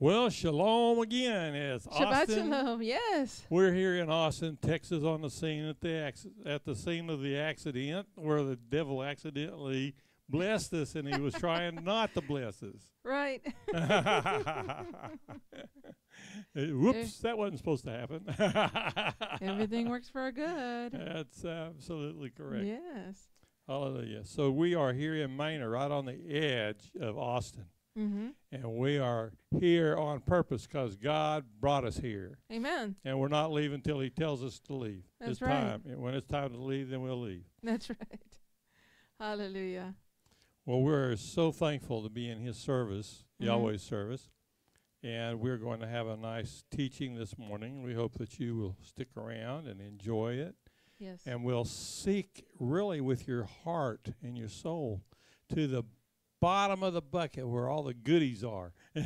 Well, shalom again. It's Shabbat Austin. Shalom, yes. We're here in Austin, Texas, on the scene at the scene of the accident where the devil accidentally blessed us, and he was trying not to bless us. Right. Whoops, that wasn't supposed to happen. Everything works for our good. That's absolutely correct. Yes. Hallelujah. So we are here in Manor, right on the edge of Austin. Mm-hmm. And we are here on purpose because God brought us here. Amen. And we're not leaving till he tells us to leave. That's it's right. Time. And when it's time to leave, then we'll leave. That's right. Hallelujah. Well, we're so thankful to be in his service, mm-hmm. Yahweh's service. And we're going to have a nice teaching this morning. We hope that you will stick around and enjoy it. Yes. And we'll seek really with your heart and your soul to the bottom of the bucket where all the goodies are. There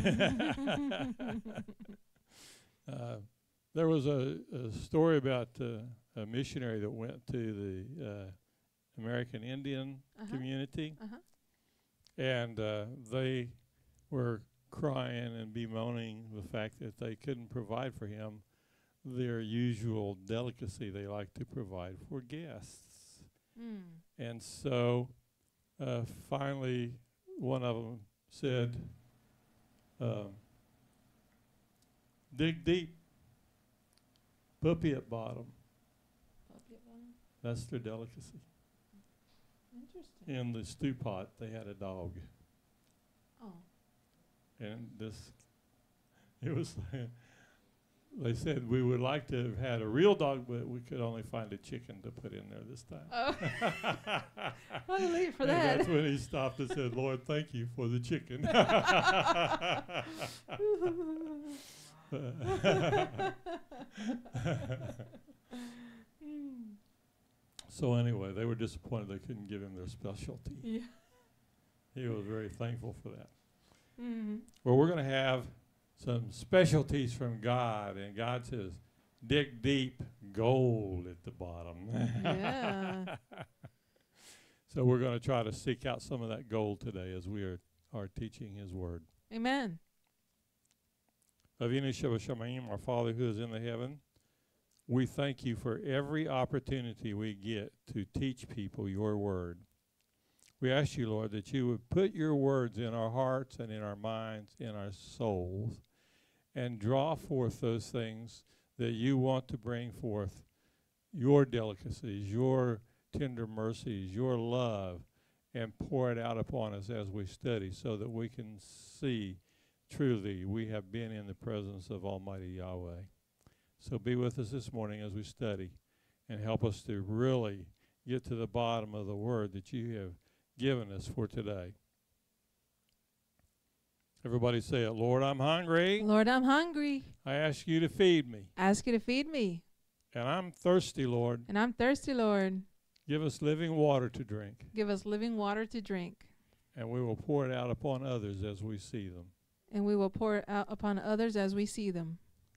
was a story about a missionary that went to the American Indian community, and they were crying and bemoaning the fact that they couldn't provide for him their usual delicacy they like to provide for guests. Mm. And so finally, one of them said, dig deep, puppy at bottom. Puppy at bottom? That's their delicacy. Interesting. In the stew pot, they had a dog. Oh. And they said, we would like to have had a real dog, but we could only find a chicken to put in there this time. Oh. What a leap for that. That's when he stopped and said, Lord, thank you for the chicken. So anyway, they were disappointed they couldn't give him their specialty. Yeah. He was very thankful for that. Mm-hmm. Well, we're going to have some specialties from God, and God says, dig deep, gold at the bottom. Yeah. So we're going to try to seek out some of that gold today as we are teaching his word. Amen. Avinu Shebashamayim, our Father who is in the heaven, we thank you for every opportunity we get to teach people your word. We ask you, Lord, that you would put your words in our hearts and in our minds, in our souls, and draw forth those things that you want to bring forth, your delicacies, your tender mercies, your love, and pour it out upon us as we study so that we can see truly we have been in the presence of Almighty Yahweh. So be with us this morning as we study and help us to really get to the bottom of the word that you have given us for today. Everybody say it. Lord, I'm hungry. Lord, I'm hungry. I ask you to feed me. I ask you to feed me. And I'm thirsty, Lord. And I'm thirsty, Lord. Give us living water to drink. Give us living water to drink. And we will pour it out upon others as we see them. And we will pour it out upon others as we see them.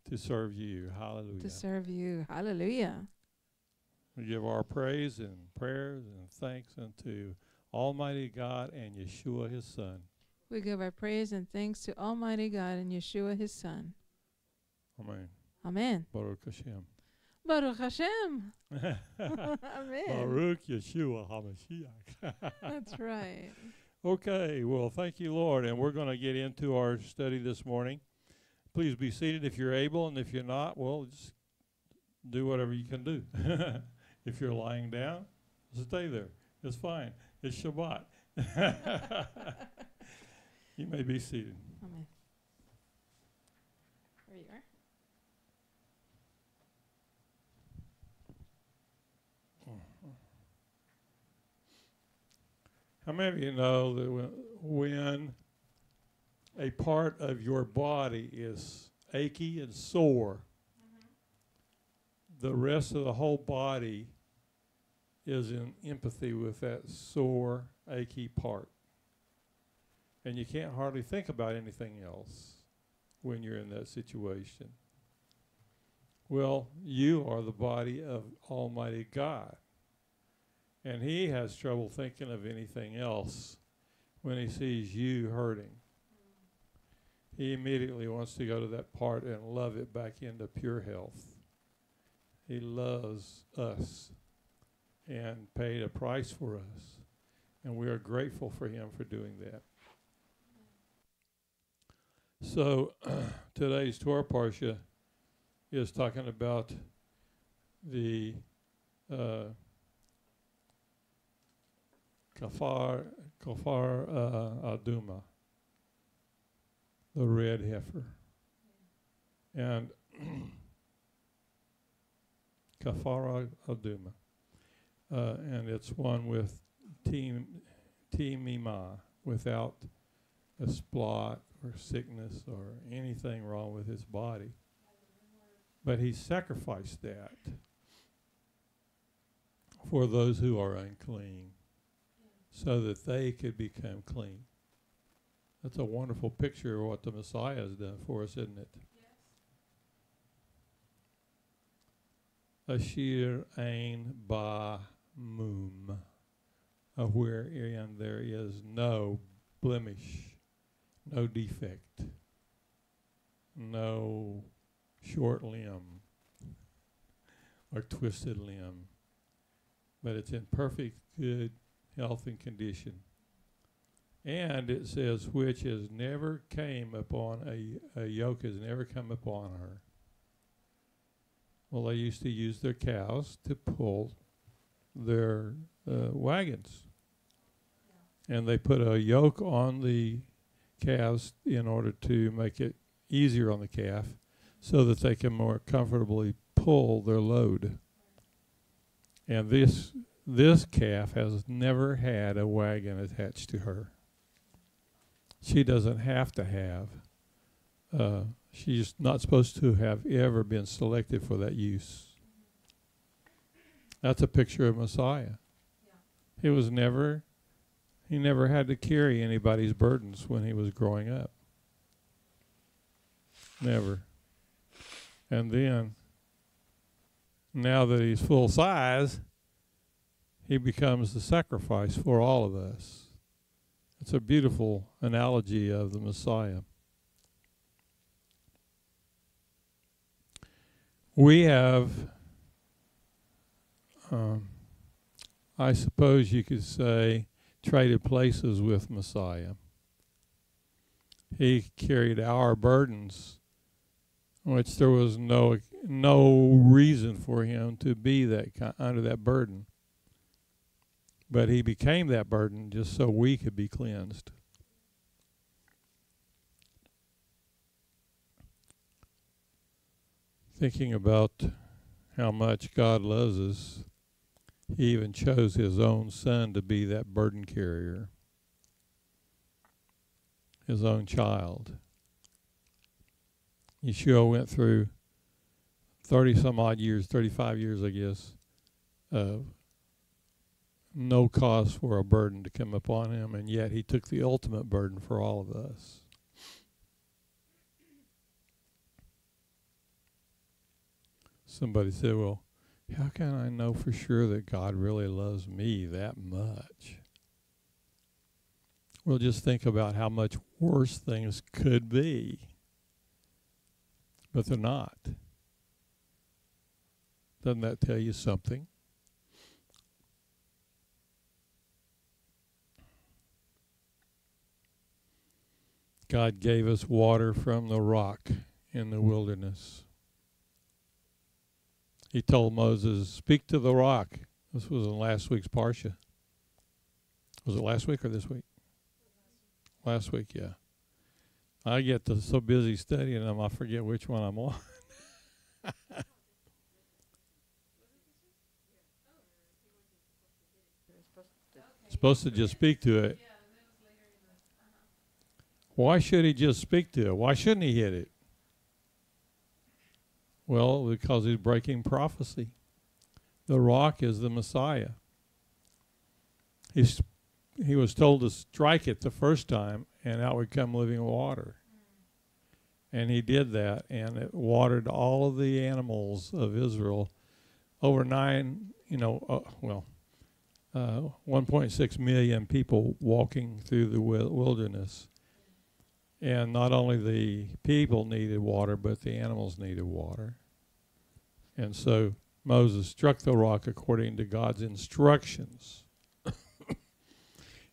To serve you. Hallelujah. To serve you. Hallelujah. We give our praise and prayers and thanks unto Almighty God and Yeshua his son. We give our praise and thanks to Almighty God and Yeshua his son. Amen. Amen. Baruch Hashem. Baruch Hashem. Amen. Baruch Yeshua HaMashiach. That's right. Okay, well, thank you, Lord. And we're going to get into our study this morning. Please be seated if you're able, and if you're not, well, just do whatever you can do. If you're lying down, stay there. It's fine. It's Shabbat. You may be seated. Amen. There you are. How many of you know that when a part of your body is achy and sore, the rest of the whole body is in empathy with that sore, achy part? And you can't hardly think about anything else when you're in that situation. Well, you are the body of Almighty God. And he has trouble thinking of anything else when he sees you hurting. he immediately wants to go to that part and love it back into pure health. He loves us and paid a price for us. And we are grateful for him for doing that. So today's Torah Parsha is talking about the Kafar Aduma, the red heifer. And Kafar Aduma. And it's one with timima, without a spot or sickness or anything wrong with his body. But he sacrificed that for those who are unclean so that they could become clean. That's a wonderful picture of what the Messiah has done for us, isn't it? Yes. Ashir ein ba mum, wherein there is no blemish, no defect, no short limb or twisted limb, but it's in perfect good health and condition. And it says, which has never came upon, a yoke has never come upon her. Well, they used to use their cows to pull their wagons. Yeah. And they put a yoke on the calves in order to make it easier on the calf so that they can more comfortably pull their load. And this calf has never had a wagon attached to her. She doesn't have to have. She's not supposed to have ever been selected for that use. That's a picture of Messiah. Yeah. He never had to carry anybody's burdens when he was growing up. Never. And then, now that he's full size, he becomes the sacrifice for all of us. It's a beautiful analogy of the Messiah. We have, I suppose you could say, traded places with Messiah. He carried our burdens, which there was no reason for him to be under that burden. But he became that burden just so we could be cleansed. Thinking about how much God loves us, he even chose his own son to be that burden carrier, his own child. Yeshua went through 30-some-odd years, 35 years, I guess, of no cause for a burden to come upon him, and yet he took the ultimate burden for all of us. Somebody said, well, how can I know for sure that God really loves me that much? Well, just think about how much worse things could be. But they're not. Doesn't that tell you something? God gave us water from the rock in the wilderness. He told Moses, speak to the rock. This was in last week's Parsha. Was it last week or this week? Last week, yeah. I get so busy studying them, I forget which one I'm on. Supposed to just speak to it. Why should he just speak to it? Why shouldn't he hit it? Well, because he's breaking prophecy. The rock is the Messiah. He was told to strike it the first time, and out would come living water. And he did that, and it watered all of the animals of Israel. Over 1.6 million people walking through the wilderness. And not only the people needed water, but the animals needed water. And so Moses struck the rock according to God's instructions.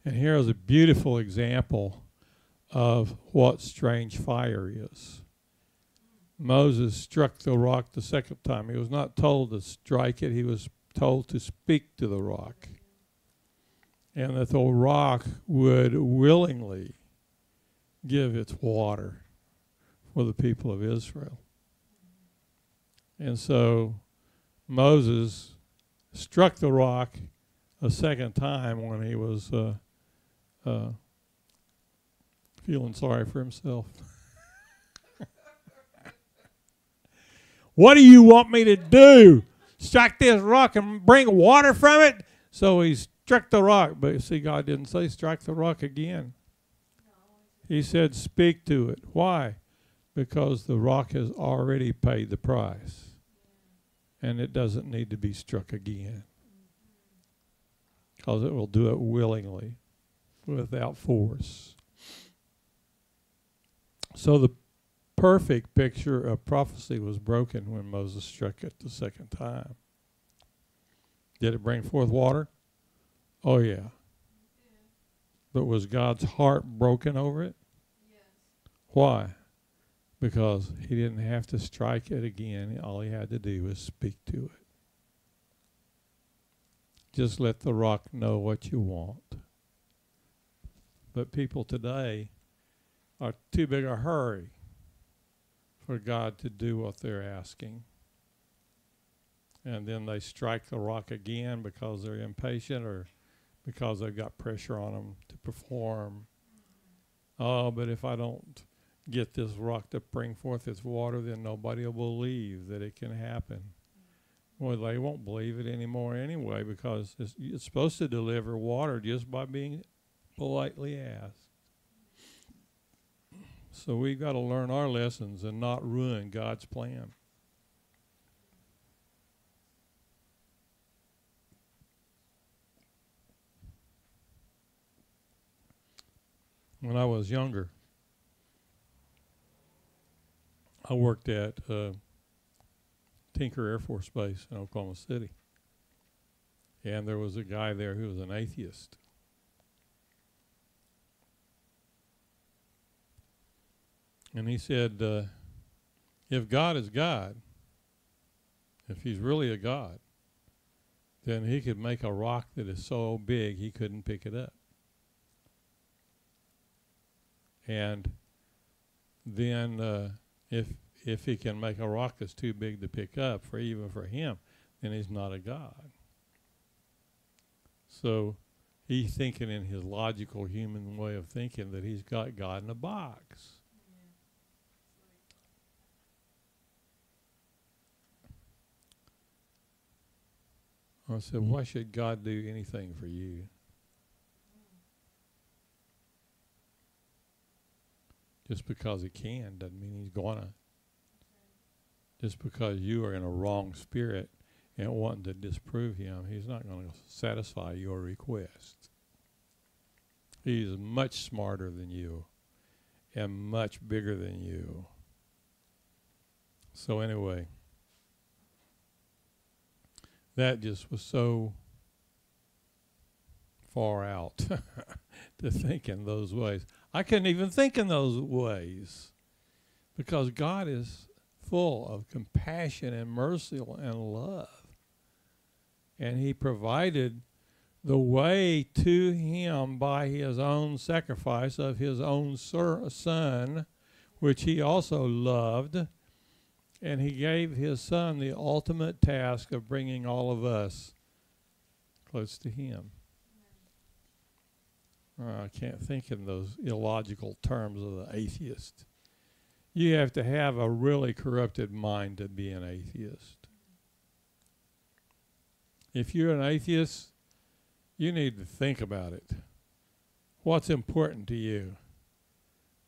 And here is a beautiful example of what strange fire is. Moses struck the rock the second time. He was not told to strike it. He was told to speak to the rock. And that the rock would willingly give its water for the people of Israel. And so Moses struck the rock a second time when he was feeling sorry for himself. What do you want me to do? Strike this rock and bring water from it? So he struck the rock. But you see, God didn't say strike the rock again. He said speak to it. Why? Because the rock has already paid the price. And it doesn't need to be struck again. Because it will do it willingly, without force. So the perfect picture of prophecy was broken when Moses struck it the second time. Did it bring forth water? Oh, yeah. But was God's heart broken over it? Yes. Why? Because he didn't have to strike it again. All he had to do was speak to it. Just let the rock know what you want. But people today are too big a hurry for God to do what they're asking. And then they strike the rock again because they're impatient or because they've got pressure on them to perform. Oh, but if I don't get this rock to bring forth its water, then nobody will believe that it can happen. Well, they won't believe it anymore anyway, because it's supposed to deliver water just by being politely asked. So we've got to learn our lessons and not ruin God's plan. When I was younger, I worked at Tinker Air Force Base in Oklahoma City. And there was a guy there who was an atheist. And he said, if God is God, if he's really a God, then he could make a rock that is so big he couldn't pick it up. And then if he can make a rock that's too big to pick up, for even for him, then he's not a God. So he's thinking in his logical human way of thinking that he's got God in a box. I said, why should God do anything for you? Just because he can doesn't mean he's gonna. Just because you are in a wrong spirit and wanting to disprove him, he's not going to satisfy your request. He's much smarter than you and much bigger than you. So anyway, that just was so far out to think in those ways. I couldn't even think in those ways, because God is full of compassion and mercy and love. And he provided the way to him by his own sacrifice of his own son, which he also loved. And he gave his son the ultimate task of bringing all of us close to him. I can't think in those illogical terms of the atheist. You have to have a really corrupted mind to be an atheist. If you're an atheist, you need to think about it. What's important to you?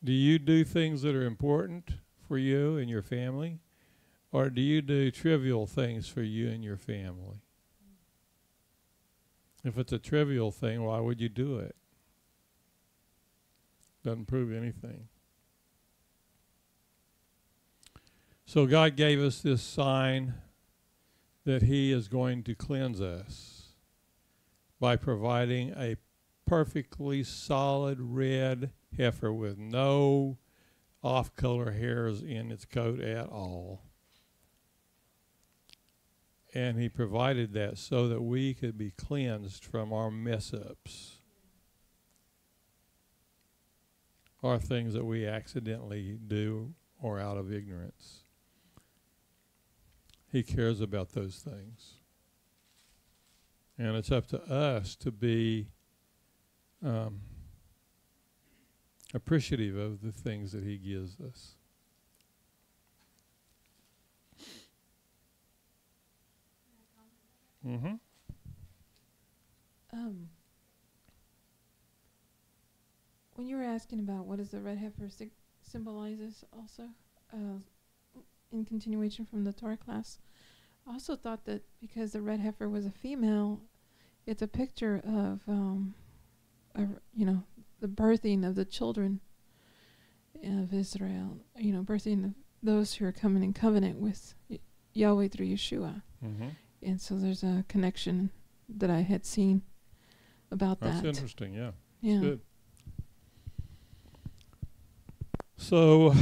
Do you do things that are important for you and your family? Or do you do trivial things for you and your family? If it's a trivial thing, why would you do it? Doesn't prove anything. So God gave us this sign that he is going to cleanse us by providing a perfectly solid red heifer with no off-color hairs in its coat at all. And he provided that so that we could be cleansed from our mess-ups or things that we accidentally do or out of ignorance. He cares about those things. And it's up to us to be appreciative of the things that he gives us. When you were asking about what does the red heifer symbolizes also, in continuation from the Torah class, I also thought that because the red heifer was a female, it's a picture of, you know, the birthing of the children of Israel, you know, birthing of those who are coming in covenant with Yahweh through Yeshua. And so there's a connection that I had seen about that. That's interesting, yeah. Yeah. Good. So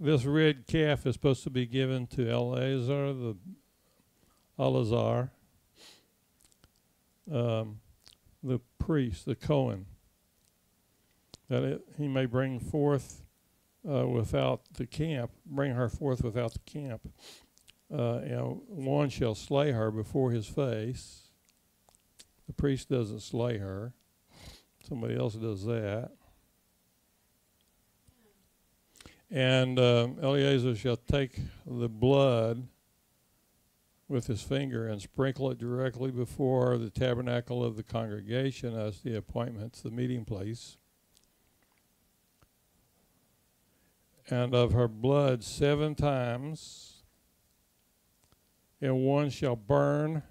this red calf is supposed to be given to Eleazar, the Eleazar, the priest, the Cohen, that he may bring forth without the camp, bring her forth without the camp. And one shall slay her before his face. The priest doesn't slay her. Somebody else does that. And Eleazar shall take the blood with his finger and sprinkle it directly before the tabernacle of the congregation as the appointments, the meeting place. And of her blood 7 times, and one shall burn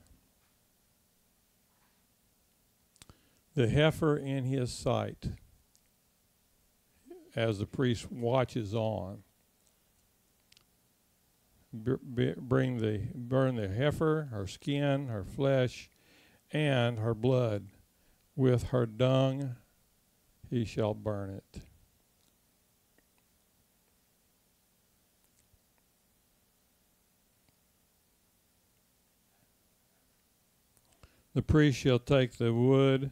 the heifer in his sight as the priest watches on. Burn the heifer, her skin, her flesh, and her blood. With her dung he shall burn it. The priest shall take the wood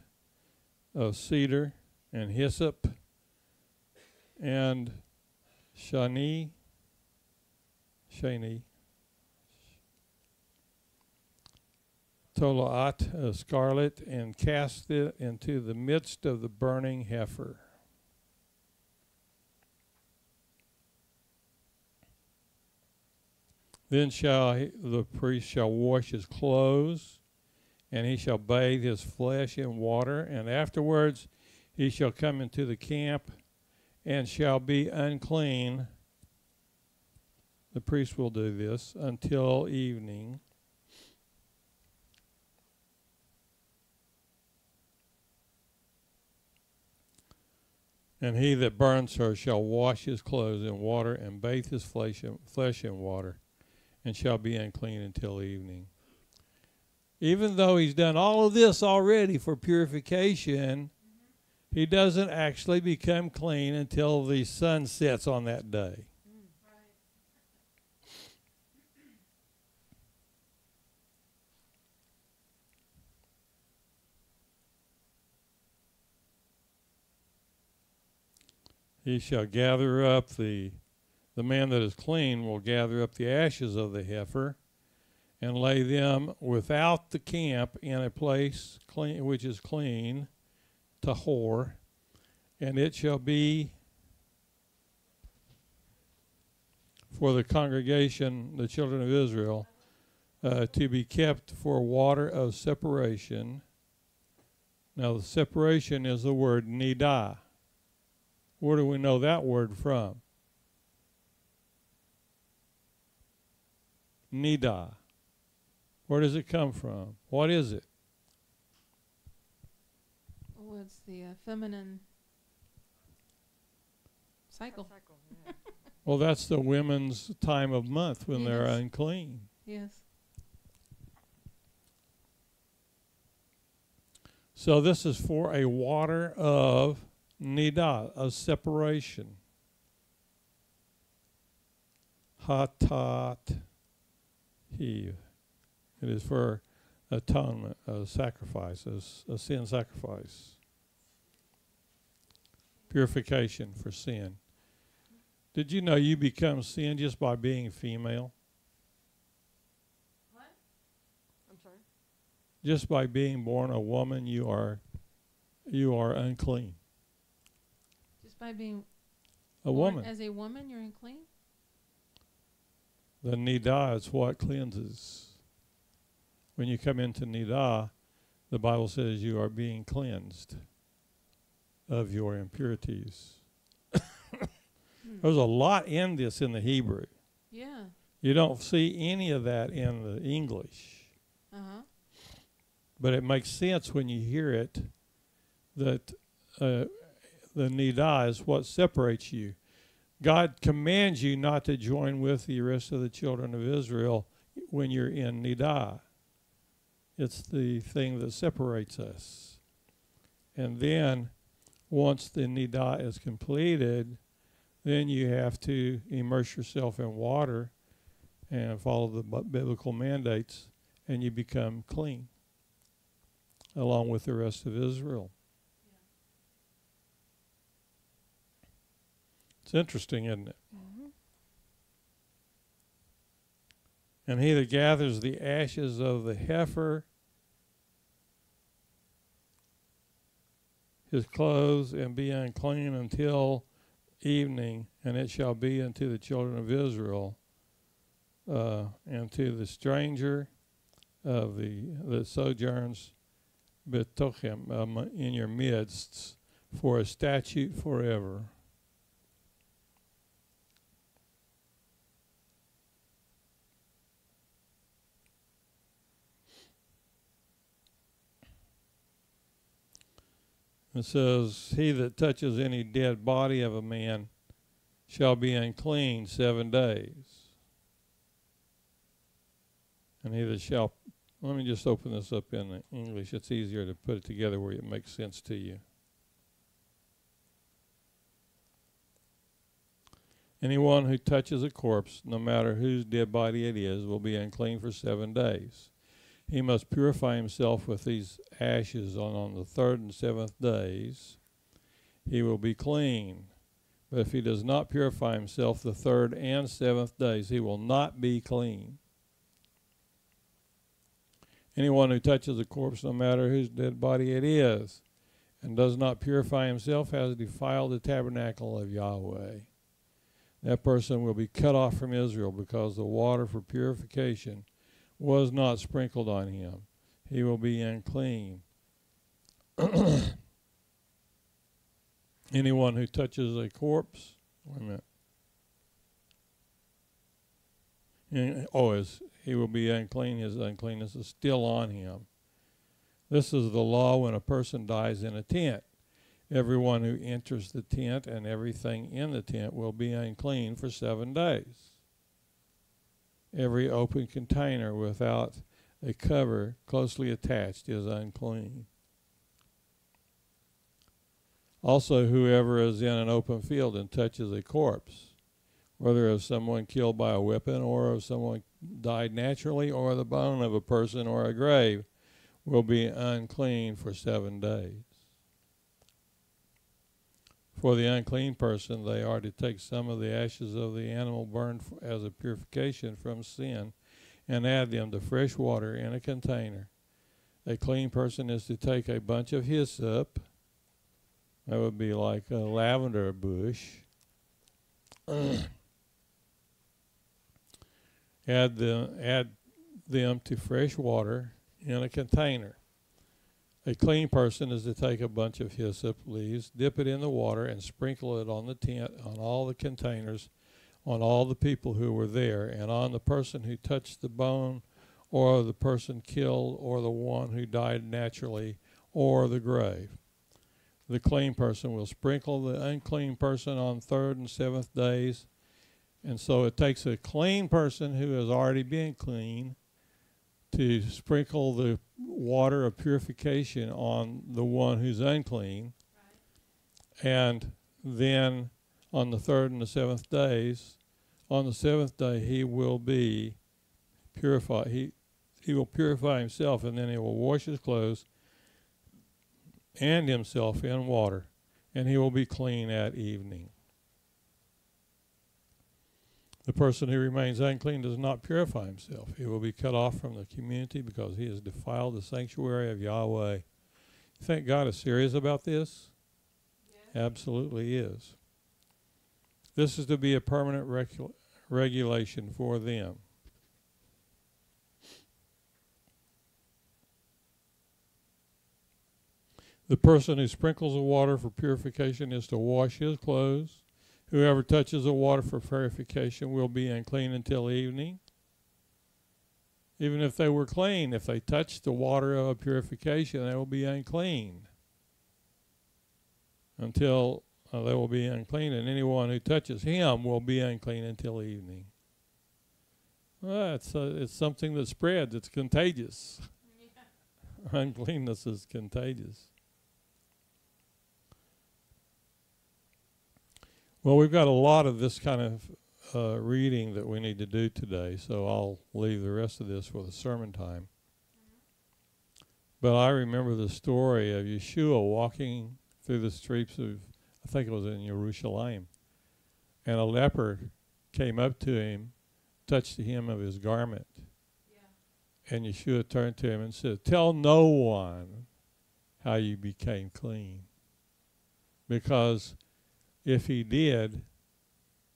of cedar and hyssop and Shani Tola'at, scarlet, and cast it into the midst of the burning heifer. Then the priest shall wash his clothes, and he shall bathe his flesh in water, and afterwards he shall come into the camp and shall be unclean. The priest will do this until evening. And he that burns her shall wash his clothes in water and bathe his flesh in water, and shall be unclean until evening. Even though he's done all of this already for purification, he doesn't actually become clean until the sun sets on that day. Right. He shall gather up the man that is clean will gather up the ashes of the heifer and lay them without the camp in a place clean, which is clean, Tahor, and it shall be for the congregation, the children of Israel, to be kept for water of separation. Now the separation is the word Niddah. Where do we know that word from? Niddah. Where does it come from? What is it? Well, it's the feminine cycle. Well, that's the women's time of month when they're unclean. Yes. So this is for a water of Niddah, of separation. Hatat Hiv. It is for atonement, a sacrifice, a sin sacrifice. Purification for sin. Did you know you become sin just by being female? What? I'm sorry? Just by being born a woman, you are unclean. Just by being a woman. As a woman, you're unclean? The Niddah is what cleanses. When you come into Niddah, the Bible says you are being cleansed of your impurities. There's a lot in this in the Hebrew. Yeah. You don't see any of that in the English. Uh-huh. But it makes sense when you hear it that the Niddah is what separates you. God commands you not to join with the rest of the children of Israel when you're in Niddah. It's the thing that separates us. And then once the Niddah is completed, then you have to immerse yourself in water and follow the biblical mandates, and you become clean along with the rest of Israel. Yeah. It's interesting, isn't it? Mm-hmm. And he that gathers the ashes of the heifer, his clothes, and be unclean until evening, and it shall be unto the children of Israel, and to the stranger of that sojourns betochem, in your midst, for a statute forever. It says, he that touches any dead body of a man shall be unclean 7 days. And he that shall, let me just open this up in English. It's easier to put it together where it makes sense to you. Anyone who touches a corpse, no matter whose dead body it is, will be unclean for 7 days. He must purify himself with these ashes on the 3rd and 7th days. He will be clean. But if he does not purify himself the 3rd and 7th days, he will not be clean. Anyone who touches a corpse, no matter whose dead body it is, and does not purify himself, has defiled the tabernacle of Yahweh. That person will be cut off from Israel, because the water for purification was not sprinkled on him. He will be unclean. Anyone who touches a corpse, wait a minute. He will be unclean. His uncleanness is still on him. This is the law when a person dies in a tent. Everyone who enters the tent and everything in the tent will be unclean for 7 days. Every open container without a cover closely attached is unclean. Also, whoever is in an open field and touches a corpse, whether of someone killed by a weapon or of someone died naturally or the bone of a person or a grave, will be unclean for 7 days. For the unclean person, they are to take some of the ashes of the animal burned as a purification from sin and add them to fresh water in a container. A clean person is to take a bunch of hyssop, that would be like a lavender bush, add them to fresh water in a container. A clean person is to take a bunch of hyssop leaves, dip it in the water, and sprinkle it on the tent, on all the containers, on all the people who were there, and on the person who touched the bone, or the person killed, or the one who died naturally, or the grave. The clean person will sprinkle the unclean person on 3rd and 7th days, And so it takes a clean person who has already been clean to sprinkle the water of purification on the one who's unclean. Right. And then on the third and the seventh days, on the seventh day he will be purified. He will purify himself, and then he will wash his clothes and himself in water, and he will be clean at evening. The person who remains unclean does not purify himself. He will be cut off from the community because he has defiled the sanctuary of Yahweh. You think God is serious about this? Yeah. Absolutely is. This is to be a permanent regulation for them. The person who sprinkles the water for purification is to wash his clothes. Whoever touches the water for purification will be unclean until evening. Even if they were clean, if they touch the water of purification, they will be unclean. Until they will be unclean, and anyone who touches him will be unclean until evening. Well, it's something that spreads. It's contagious. Yeah. Uncleanness is contagious. Well, we've got a lot of this kind of reading that we need to do today, so I'll leave the rest of this for the sermon time. But I remember the story of Yeshua walking through the streets of, I think it was in Yerushalayim, and a leper came up to him, touched the hem of his garment, yeah. And Yeshua turned to him and said, "Tell no one how you became clean, because if he did,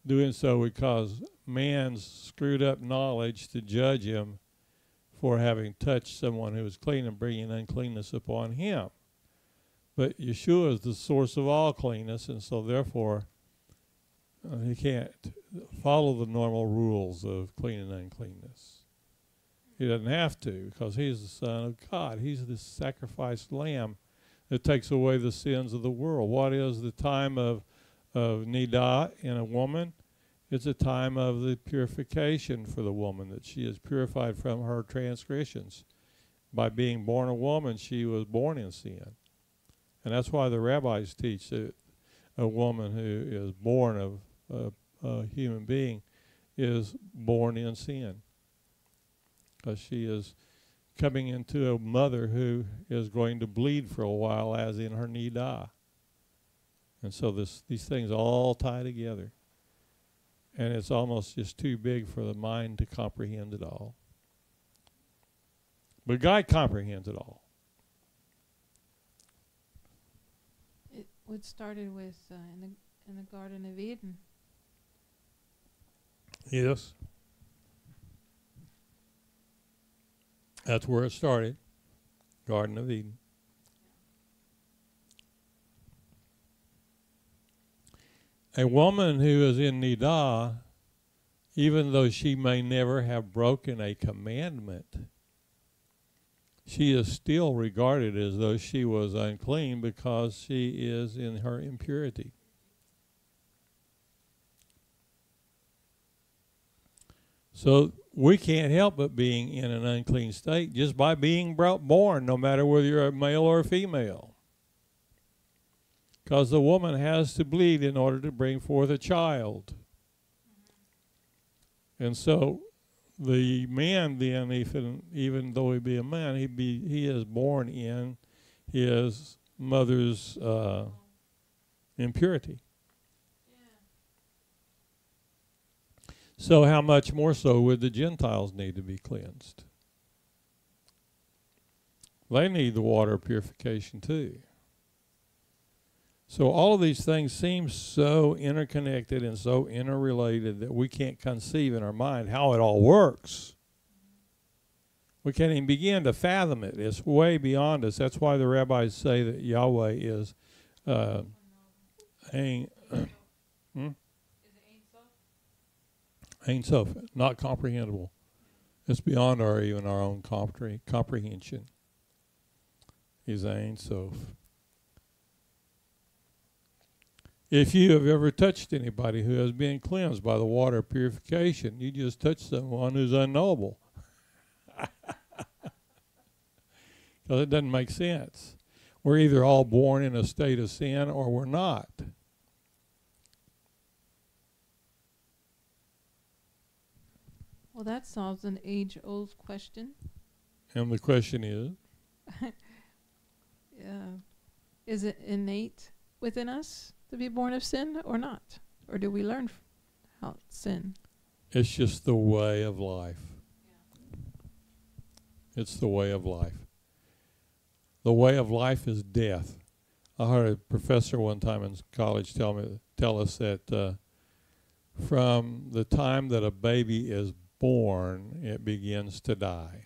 doing so would cause man's screwed up knowledge to judge him for having touched someone who was clean and bringing uncleanness upon him. But Yeshua is the source of all cleanness, and so therefore he can't follow the normal rules of clean and uncleanness. He doesn't have to, because he's the Son of God. He's the sacrificed lamb that takes away the sins of the world. What is the time of Niddah in a woman? It's a time of the purification for the woman, that she is purified from her transgressions. By being born a woman, she was born in sin. And that's why the rabbis teach that a woman who is born of a human being is born in sin, because she is coming into a mother who is going to bleed for a while, as in her Niddah. And so these things all tie together. And it's almost just too big for the mind to comprehend it all. But God comprehends it all. It what started with in the Garden of Eden. Yes. That's where it started, Garden of Eden. A woman who is in Niddah, even though she may never have broken a commandment, she is still regarded as though she was unclean, because she is in her impurity. So we can't help but being in an unclean state just by being born, no matter whether you're a male or a female. Because the woman has to bleed in order to bring forth a child. And so the man then, even though he be a man, he is born in his mother's impurity. Yeah. So how much more so would the Gentiles need to be cleansed? They need the water of purification too. So all of these things seem so interconnected and so interrelated that we can't conceive in our mind how it all works. We can't even begin to fathom it. It's way beyond us. That's why the rabbis say that Yahweh is Ein Sof, not comprehensible. It's beyond even our own comprehension. He's Ein Sof. If you have ever touched anybody who has been cleansed by the water of purification, you just touch someone who's unknowable. Because it doesn't make sense. We're either all born in a state of sin or we're not. Well, that solves an age-old question. And the question is? Is it innate within us to be born of sin or not? Or do we learn how sin? It's just the way of life. Yeah. It's the way of life. The way of life is death. I heard a professor one time in college tell us that from the time that a baby is born, it begins to die.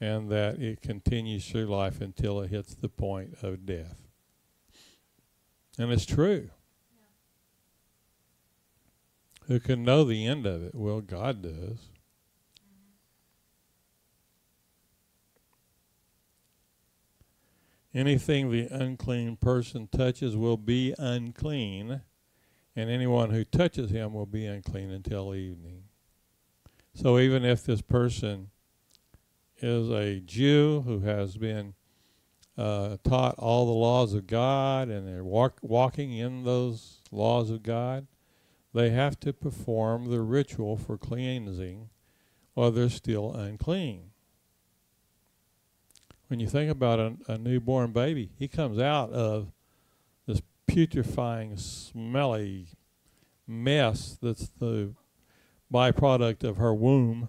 Yeah. And that it continues through life until it hits the point of death. And it's true. Yeah. Who can know the end of it? Well, God does. Mm-hmm. Anything the unclean person touches will be unclean, and anyone who touches him will be unclean until evening. So even if this person is a Jew who has been taught all the laws of God, and they're walking in those laws of God, they have to perform the ritual for cleansing, or they're still unclean. When you think about a newborn baby, he comes out of this putrefying, smelly mess that's the byproduct of her womb,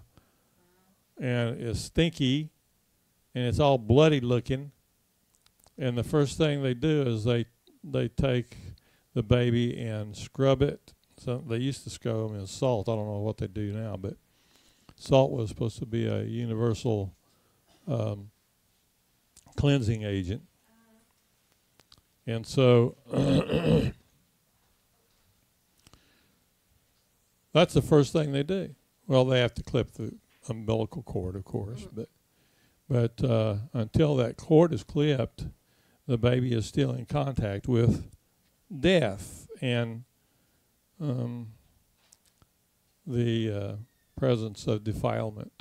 and it's stinky, and it's all bloody looking. And the first thing they do is they take the baby and scrub it. So they used to scrub them in salt. I don't know what they do now, but salt was supposed to be a universal cleansing agent. And so that's the first thing they do. Well, they have to clip the umbilical cord, of course, but until that cord is clipped, the baby is still in contact with death, and the presence of defilement.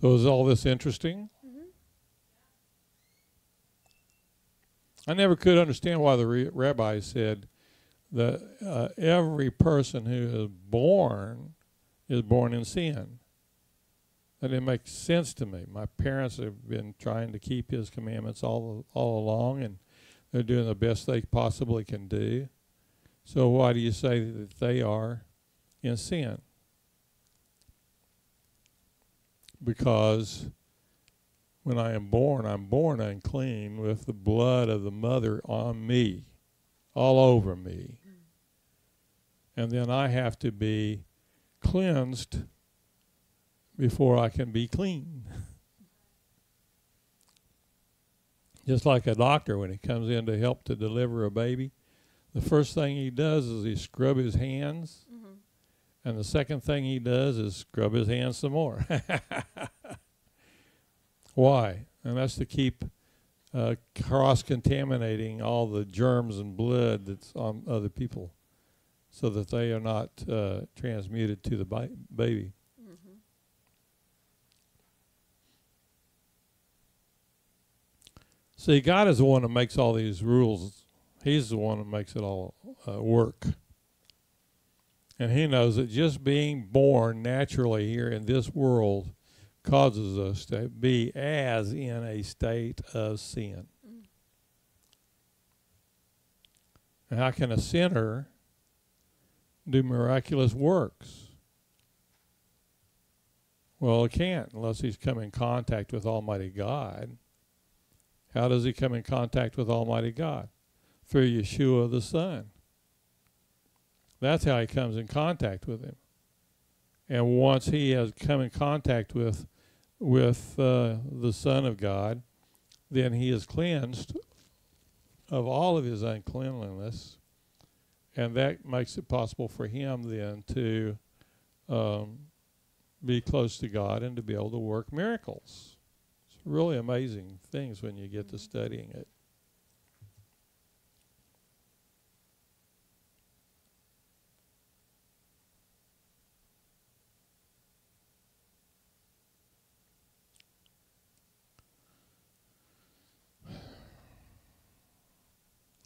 So is all this interesting? Mm-hmm. I never could understand why the rabbi said that every person who is born in sin. That didn't make sense to me. My parents have been trying to keep his commandments all along, and they're doing the best they possibly can do. So why do you say that they are in sin? Because when I am born, I'm born unclean with the blood of the mother on me, all over me. And then I have to be cleansed before I can be clean. Just like a doctor, when he comes in to help to deliver a baby, the first thing he does is he scrubs his hands, mm-hmm. and the second thing he does is scrub his hands some more. Why? And that's to keep cross-contaminating all the germs and blood that's on other people, so that they are not transmuted to the baby. Mm-hmm. See, God is the one that makes all these rules. He's the one that makes it all work. And he knows that just being born naturally here in this world causes us to be as in a state of sin. Mm. And how can a sinner do miraculous works? Well, he can't unless he's come in contact with Almighty God. How does he come in contact with Almighty God? Through Yeshua the Son. That's how he comes in contact with him. And once he has come in contact with the Son of God, then he is cleansed of all of his uncleanliness, And that makes it possible for him then to be close to God and to be able to work miracles. It's really amazing things when you get to studying it.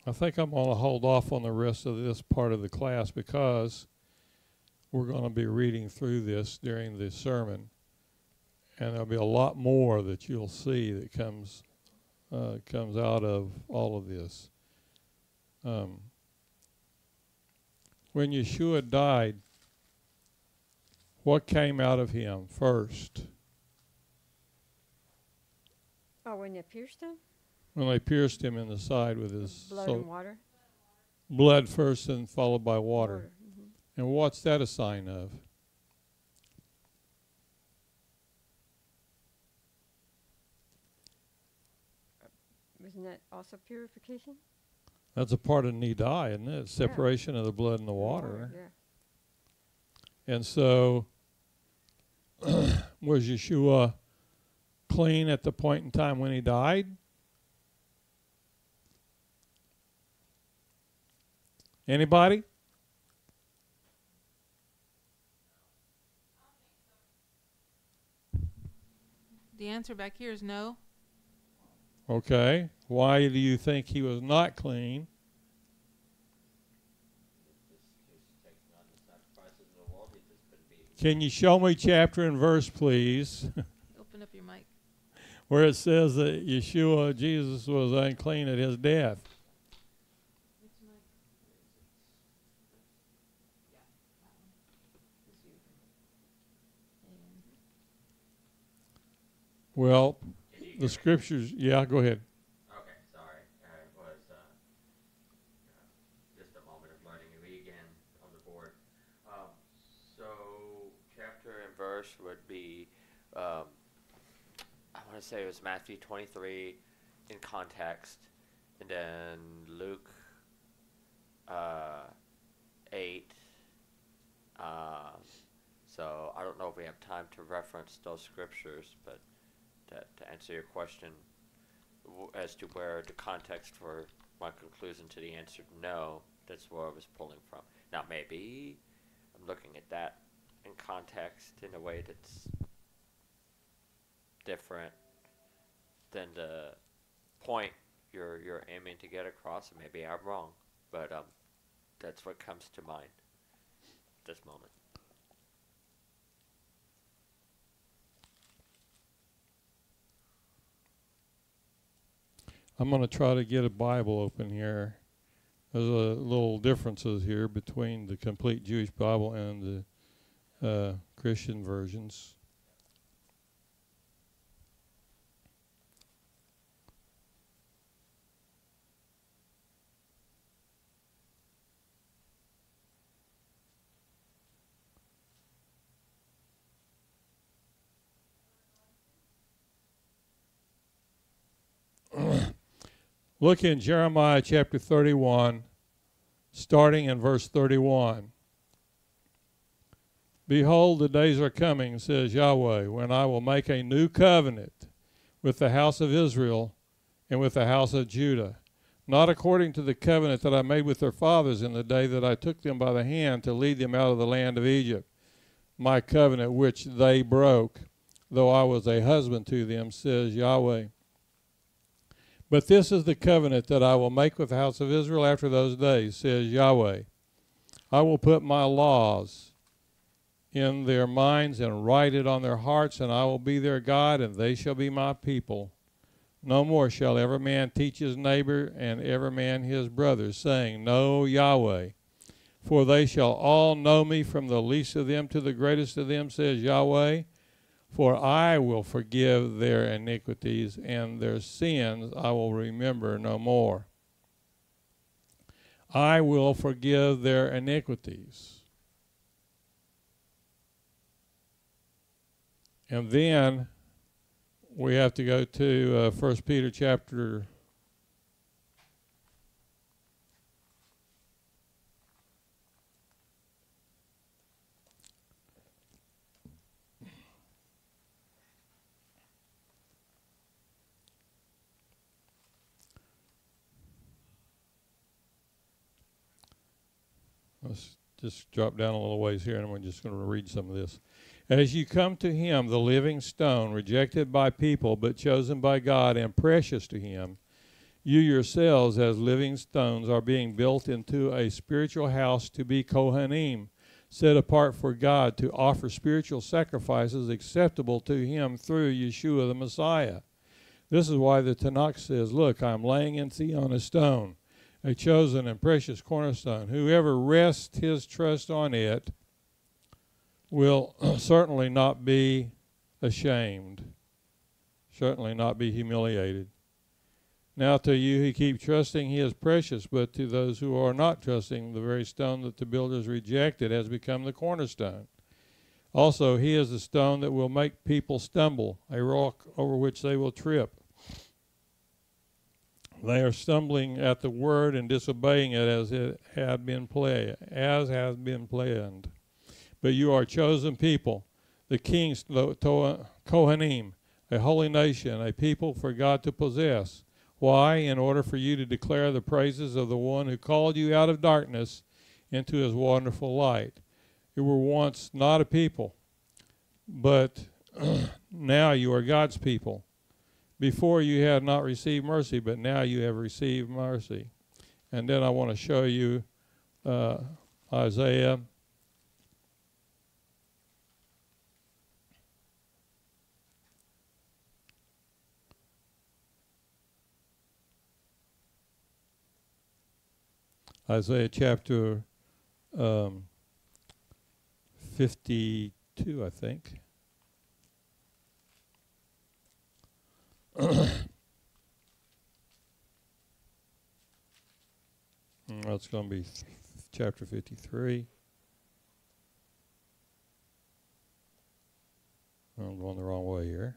I think I'm going to hold off on the rest of this part of the class because we're going to be reading through this during the sermon, and there'll be a lot more that you'll see that comes out of all of this. When Yeshua died, what came out of him first? Oh, when they pierced him? When they pierced him in the side with his blood and water. Blood first and followed by water. Mm-hmm. And what's that a sign of? Isn't that also purification? That's a part of Niddah, isn't it? Separation of the blood and the water. Yeah. And so was Yeshua clean at the point in time when he died? Anybody? The answer back here is no. Okay. Why do you think he was not clean? Can you show me chapter and verse, please? Open up your mic. Where it says that Yeshua, Jesus, was unclean at his death. Well, the scriptures, yeah, go ahead. Okay, sorry. I was just a moment of learning to read again on the board. So, chapter and verse would be, I want to say it was Matthew 23 in context, and then Luke 8. So, I don't know if we have time to reference those scriptures, but to answer your question as to where the context for my conclusion to the answer no, that's where I was pulling from. Now maybe I'm looking at that in context in a way that's different than the point you're aiming to get across, and maybe I'm wrong, but that's what comes to mind at this moment. I'm going to try to get a Bible open here. There's a little differences here between the complete Jewish Bible and the Christian versions. Look in Jeremiah chapter 31, starting in verse 31. Behold, the days are coming, says Yahweh, when I will make a new covenant with the house of Israel and with the house of Judah, not according to the covenant that I made with their fathers in the day that I took them by the hand to lead them out of the land of Egypt, my covenant which they broke, though I was a husband to them, says Yahweh. But this is the covenant that I will make with the house of Israel after those days, says Yahweh. I will put my laws in their minds and write it on their hearts, and I will be their God, and they shall be my people. No more shall every man teach his neighbor and every man his brother, saying, Know Yahweh. For they shall all know me from the least of them to the greatest of them, says Yahweh. For I will forgive their iniquities, and their sins I will remember no more. I will forgive their iniquities. And then we have to go to 1 Peter chapter Let's just drop down a little ways here, and I'm just going to read some of this. As you come to him, the living stone, rejected by people, but chosen by God and precious to him, you yourselves as living stones are being built into a spiritual house to be Kohanim, set apart for God, to offer spiritual sacrifices acceptable to him through Yeshua the Messiah. This is why the Tanakh says, look, I'm laying in Zion a stone, a chosen and precious cornerstone. Whoever rests his trust on it will certainly not be ashamed, certainly not be humiliated. Now to you who keep trusting, he is precious, but to those who are not trusting, the very stone that the builders rejected has become the cornerstone. Also, he is the stone that will make people stumble, a rock over which they will trip. They are stumbling at the word and disobeying it as it had been planned. But you are chosen people, the king's Kohanim, a holy nation, a people for God to possess. Why? In order for you to declare the praises of the one who called you out of darkness into his wonderful light. You were once not a people, but now you are God's people. Before you had not received mercy, but now you have received mercy. And then I want to show you Isaiah. Isaiah chapter 52, I think. That's going to be chapter 53. I'm going the wrong way here.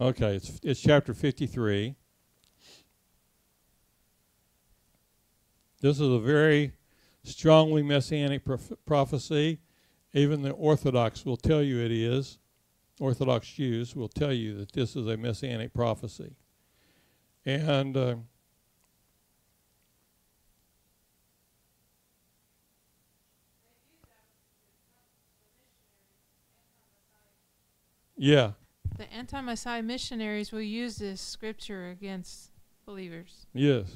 Okay, it's chapter 53. This is a very strongly messianic prophecy. Even the Orthodox will tell you it is. Orthodox Jews will tell you that this is a messianic prophecy. And yeah. The anti-Messiah missionaries will use this scripture against believers. Yes.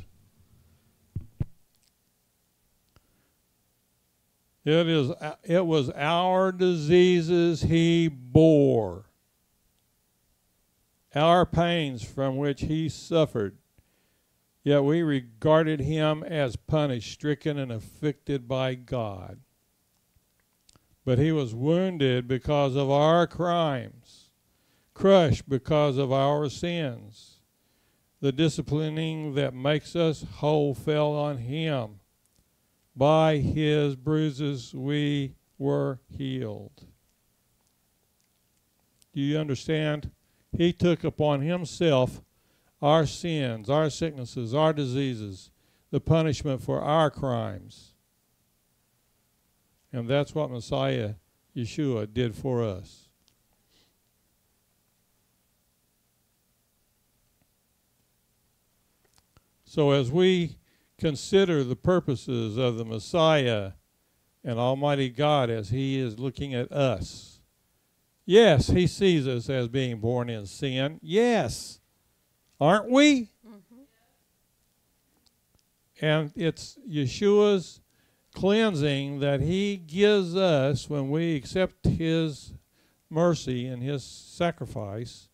It was our diseases he bore, our pains from which he suffered. Yet we regarded him as punished, stricken, and afflicted by God. But he was wounded because of our crimes, crushed because of our sins. The disciplining that makes us whole fell on him. By his bruises we were healed. Do you understand? He took upon himself our sins, our sicknesses, our diseases, the punishment for our crimes. And that's what Messiah Yeshua did for us. So as we consider the purposes of the Messiah and Almighty God as he is looking at us, yes, he sees us as being born in sin. Yes. Aren't we? Mm-hmm. And it's Yeshua's cleansing that he gives us when we accept his mercy and his sacrifice,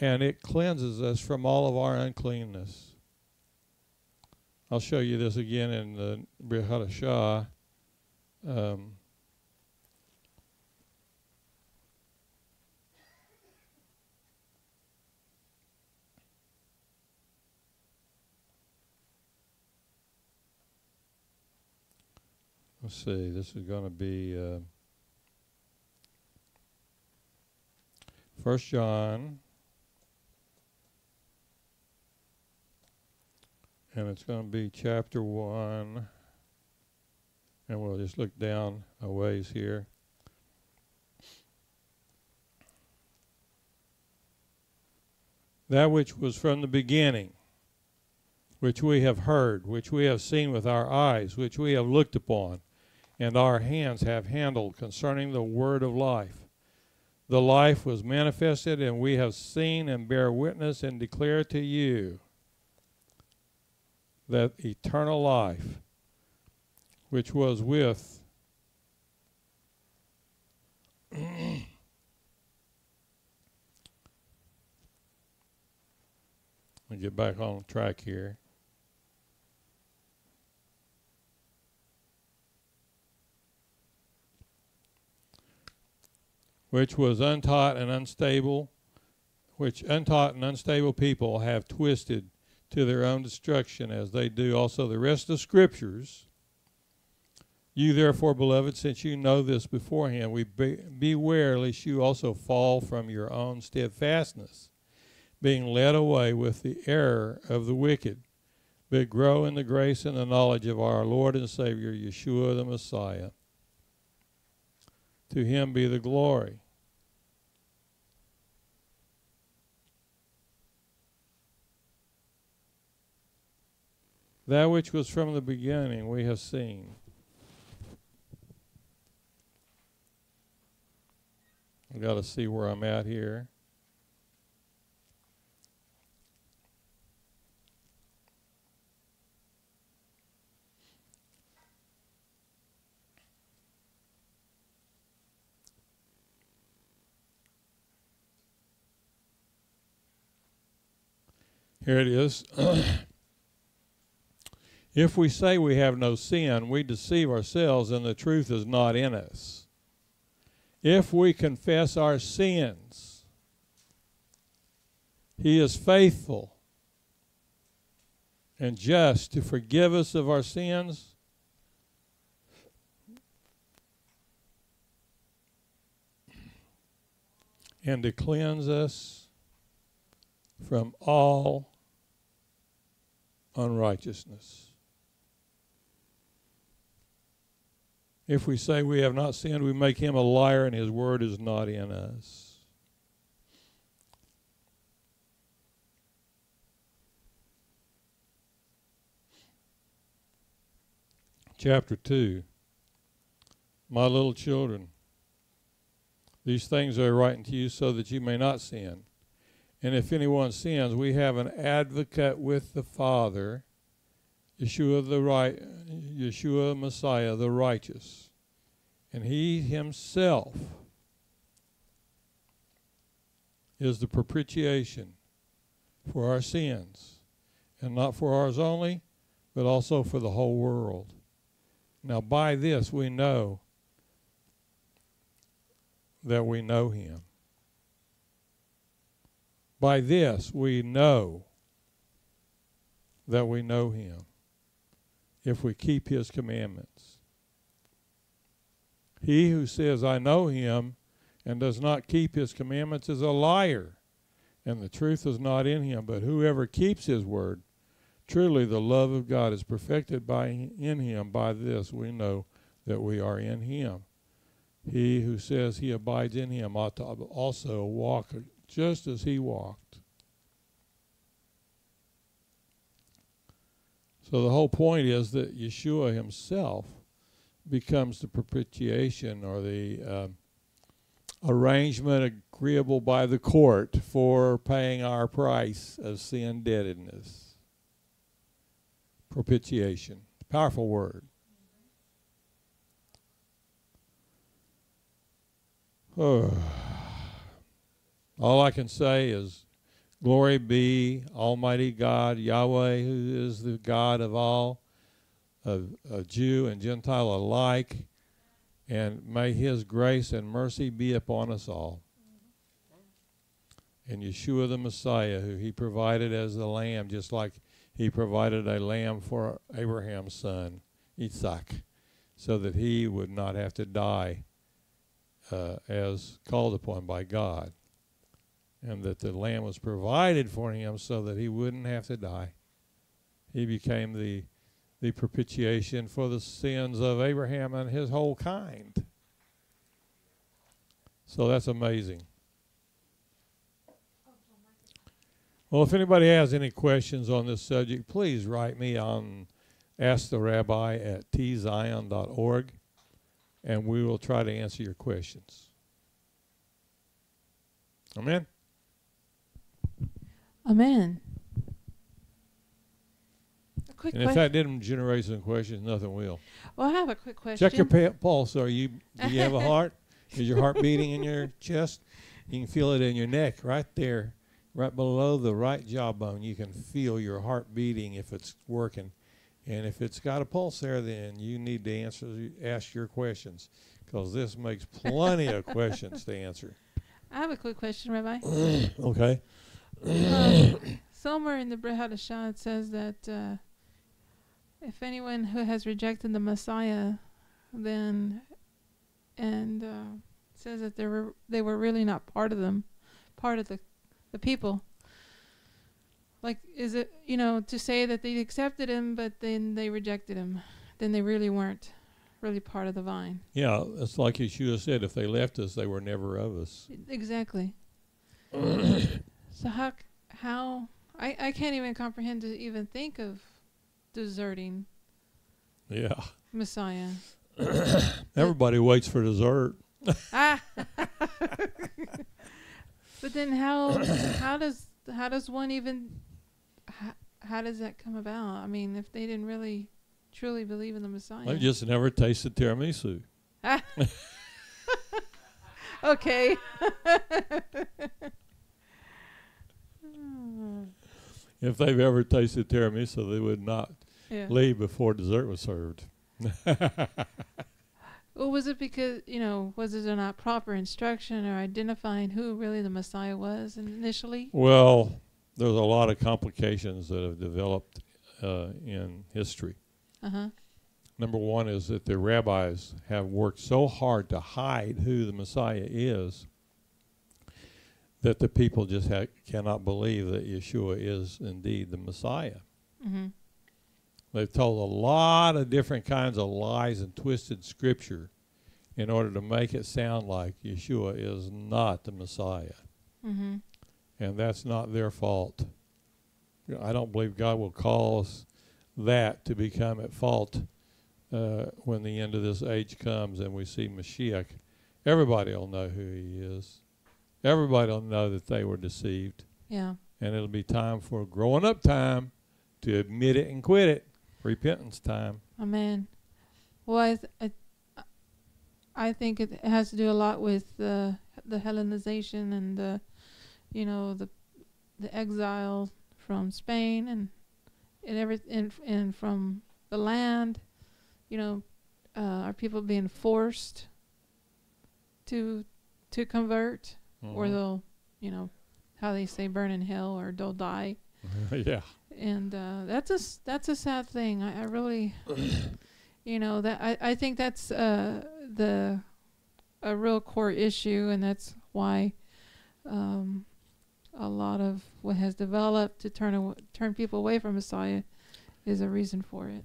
and it cleanses us from all of our uncleanness. I'll show you this again in the B'rit Hadashah. Let's see, this is going to be 1 John and it's going to be chapter 1, and we'll just look down a ways here. That which was from the beginning, which we have heard, which we have seen with our eyes, which we have looked upon, and our hands have handled concerning the word of life. The life was manifested, and we have seen and bear witness and declare to you that eternal life, which was with let me get back on track here. Which was untaught and unstable, which untaught and unstable people have twisted to their own destruction, as they do also the rest of the scriptures. You therefore, beloved, since you know this beforehand, we beware lest you also fall from your own steadfastness, being led away with the error of the wicked, but grow in the grace and the knowledge of our Lord and Savior, Yeshua the Messiah. To him be the glory. That which was from the beginning we have seen. I've got to see where I'm at here. Here it is. If we say we have no sin, we deceive ourselves and the truth is not in us. If we confess our sins, he is faithful and just to forgive us of our sins and to cleanse us from all unrighteousness. If we say we have not sinned, we make him a liar and his word is not in us. Chapter 2. My little children, these things I write unto you so that you may not sin. And if anyone sins, we have an advocate with the Father, Yeshua Messiah, the righteous. And he himself is the propitiation for our sins, and not for ours only, but also for the whole world. Now by this we know that we know him. By this we know that we know him, if we keep his commandments. He who says, I know him, and does not keep his commandments is a liar, and the truth is not in him. But whoever keeps his word, truly the love of God is perfected in him. By this we know that we are in him. He who says he abides in him ought to also walk just as he walked. So the whole point is that Yeshua himself becomes the propitiation, or the arrangement agreeable by the court for paying our price of sin indebtedness. Propitiation, powerful word. Oh. All I can say is, glory be Almighty God, Yahweh, who is the God of all, of Jew and Gentile alike, and may his grace and mercy be upon us all. And Yeshua the Messiah, who he provided as the lamb, just like he provided a lamb for Abraham's son, Isaac, so that he would not have to die as called upon by God. And that the lamb was provided for him so that he wouldn't have to die. He became the propitiation for the sins of Abraham and his whole kind. So that's amazing. Well, if anybody has any questions on this subject, please write me on ask the rabbi at tzion.org, and we will try to answer your questions. Amen? Amen. A quick question. And if that didn't generate some questions, nothing will. Well, I have a quick question. Check your pulse. Do you have a heart? Is your heart beating in your chest? You can feel it in your neck right there, right below the right jawbone. You can feel your heart beating if it's working. And if it's got a pulse there, then you need to ask your questions, because this makes plenty of questions to answer. I have a quick question, Rabbi. Okay. Somewhere in the B'rit Hadashah it says that if anyone who has rejected the Messiah, then says that they were really not part of them, part of the people. Like, is it, you know, to say that they accepted him, but then they rejected him, then they really weren't really part of the vine. Yeah, it's like Yeshua said, if they left us, they were never of us. Exactly. So how I can't even comprehend to even think of deserting. Yeah. Messiah. Everybody waits for dessert. Ah. But then how does one even, how does that come about? I mean, if they didn't really truly believe in the Messiah. They just never tasted tiramisu. Ah. Okay. If they've ever tasted tiramisu, they would not leave before dessert was served. Well, was it because, you know, was it not proper instruction or identifying who really the Messiah was initially? Well, there's a lot of complications that have developed in history. Uh-huh. Number one is that the rabbis have worked so hard to hide who the Messiah is that the people just cannot believe that Yeshua is indeed the Messiah. Mm-hmm. They've told a lot of different kinds of lies and twisted scripture in order to make it sound like Yeshua is not the Messiah. Mm-hmm. And that's not their fault. I don't believe God will cause that to become at fault when the end of this age comes and we see Mashiach. Everybody will know who he is. Everybody will know that they were deceived. Yeah. And it'll be time for growing up time to admit it and quit it. Repentance time. Amen. Well, I think it has to do a lot with the Hellenization and the, you know, the exile from Spain and from the land. You know, are people being forced to convert, mm-hmm. or they'll, you know, how they say, burn in hell or they'll die. Yeah. And that's a sad thing. I really, you know, that I think that's a real core issue, and that's why a lot of what has developed to turn people away from Messiah is a reason for it.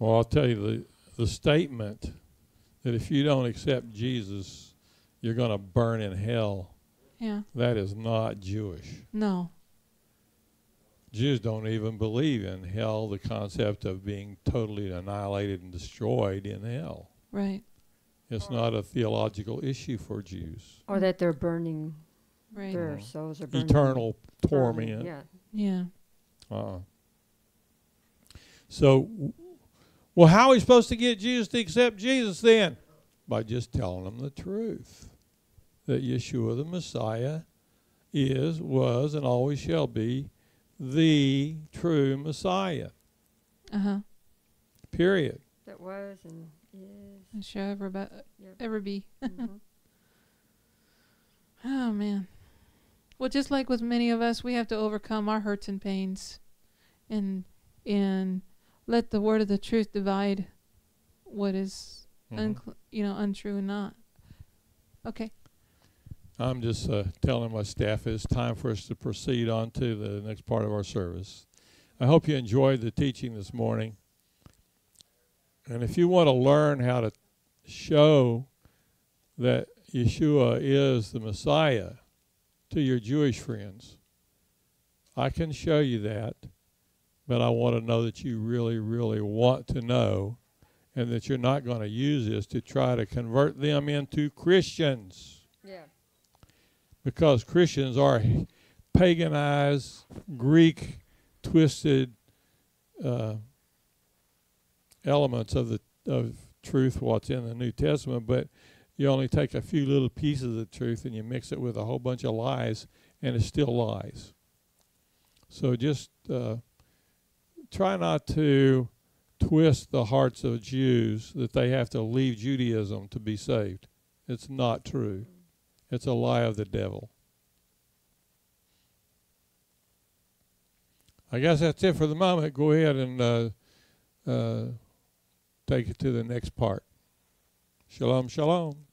Well, I'll tell you the statement that if you don't accept Jesus, you're going to burn in hell. Yeah. That is not Jewish. No. Jews don't even believe in hell, the concept of being totally annihilated and destroyed in hell. Right. It's not a theological issue for Jews. Or that they're burning, right. Their souls are burning. Eternal torment. Yeah. Yeah. So, well, how are we supposed to get Jews to accept Jesus then? By just telling them the truth. That Yeshua the Messiah is, was, and always shall be the true Messiah. Uh-huh. Period. That was and is. And shall ever be. Mm-hmm. Oh, man. Well, just like with many of us, we have to overcome our hurts and pains and let the word of the truth divide what is, mm-hmm. Untrue and not. Okay. I'm just telling my staff it's time for us to proceed on to the next part of our service. I hope you enjoyed the teaching this morning. And if you want to learn how to show that Yeshua is the Messiah to your Jewish friends, I can show you that, but I want to know that you really, really want to know and that you're not going to use this to try to convert them into Christians. Yeah. Because Christians are paganized, Greek, twisted elements of truth, what's in the New Testament, but you only take a few little pieces of the truth and you mix it with a whole bunch of lies, and it's still lies. So just try not to twist the hearts of Jews that they have to leave Judaism to be saved. It's not true. It's a lie of the devil. I guess that's it for the moment. Go ahead and take it to the next part. Shalom, shalom.